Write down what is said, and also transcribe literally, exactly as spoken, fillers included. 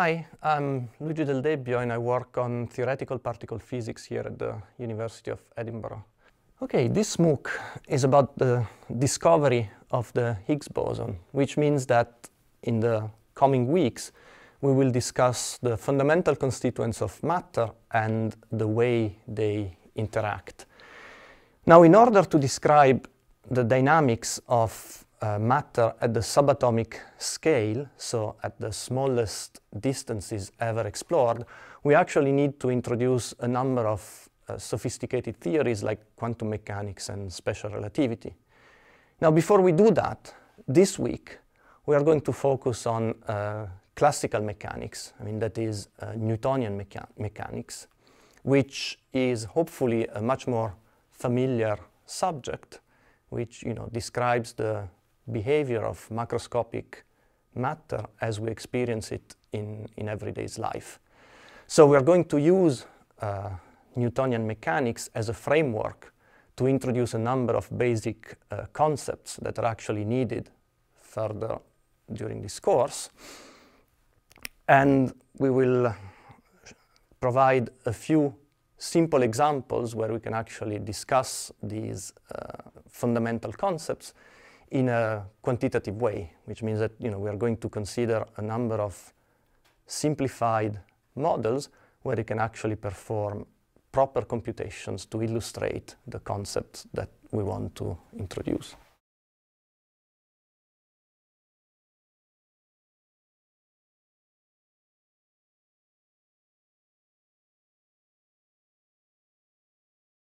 Hi, I'm Luigi Del Debbio and I work on theoretical particle physics here at the University of Edinburgh. Okay, this MOOC is about the discovery of the Higgs boson, which means that in the coming weeks we will discuss the fundamental constituents of matter and the way they interact. Now, in order to describe the dynamics of Uh, matter at the subatomic scale, so at the smallest distances ever explored, we actually need to introduce a number of uh, sophisticated theories like quantum mechanics and special relativity. Now, before we do that, this week we are going to focus on uh, classical mechanics, I mean that is uh, Newtonian mecha mechanics, which is hopefully a much more familiar subject, which you know describes the behavior of macroscopic matter as we experience it in, in everyday's life. So we are going to use uh, Newtonian mechanics as a framework to introduce a number of basic uh, concepts that are actually needed further during this course. And we will provide a few simple examples where we can actually discuss these uh, fundamental concepts in a quantitative way, which means that you know, we are going to consider a number of simplified models where you can actually perform proper computations to illustrate the concepts that we want to introduce.